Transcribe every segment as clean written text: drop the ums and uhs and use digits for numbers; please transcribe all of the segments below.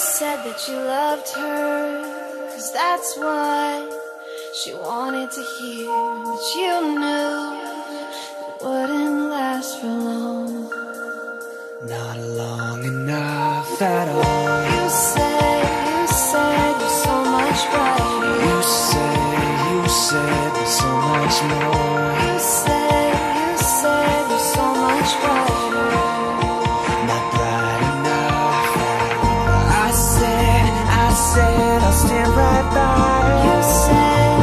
said that you loved her, 'cause that's what she wanted to hear. But you knew it wouldn't last for long, not long enough at all. You said you're so much brighter. You said you're so much more. You said you're so much brighter. Not bright enough at all. I said I'll stand right by. You said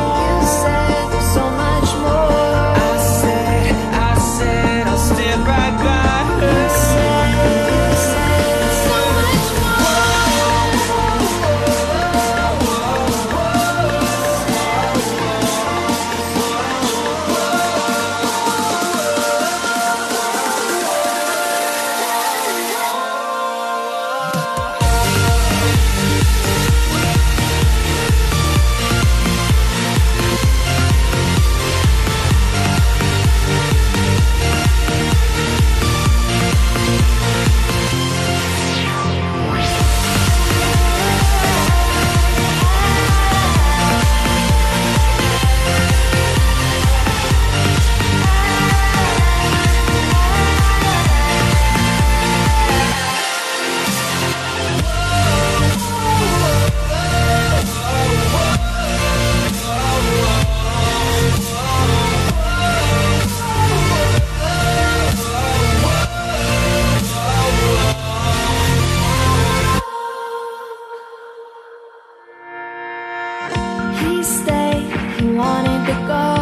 there's so much more. I said I'll stand right by. You said there's so much more. He wanted to go.